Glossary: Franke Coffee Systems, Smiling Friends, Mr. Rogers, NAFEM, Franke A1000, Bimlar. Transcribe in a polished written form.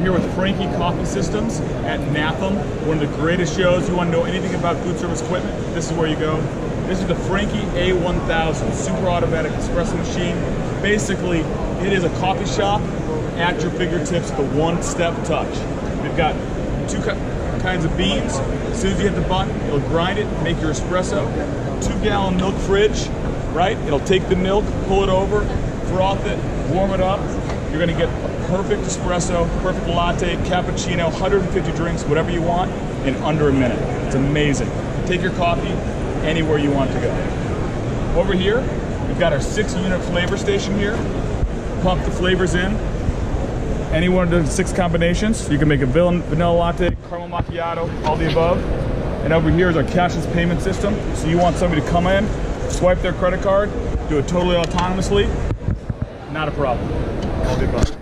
I'm here with Franke Coffee Systems at NAFEM, one of the greatest shows. You want to know anything about food service equipment, this is where you go. This is the Franke A1000 Super Automatic Espresso Machine. Basically, it is a coffee shop at your fingertips, the one-step touch. They've got two kinds of beans. As soon as you hit the button, it'll grind it, make your espresso. 2-gallon milk fridge, right? It'll take the milk, pull it over, froth it, warm it up. You're gonna get a perfect espresso, perfect latte, cappuccino, 150 drinks, whatever you want, in under a minute. It's amazing. Take your coffee anywhere you want to go. Over here, we've got our 6-unit flavor station here. Pump the flavors in. Any one of the 6 combinations. You can make a vanilla latte, caramel macchiato, all the above. And over here is our cashless payment system. So you want somebody to come in, swipe their credit card, do it totally autonomously. Not a problem. All the above.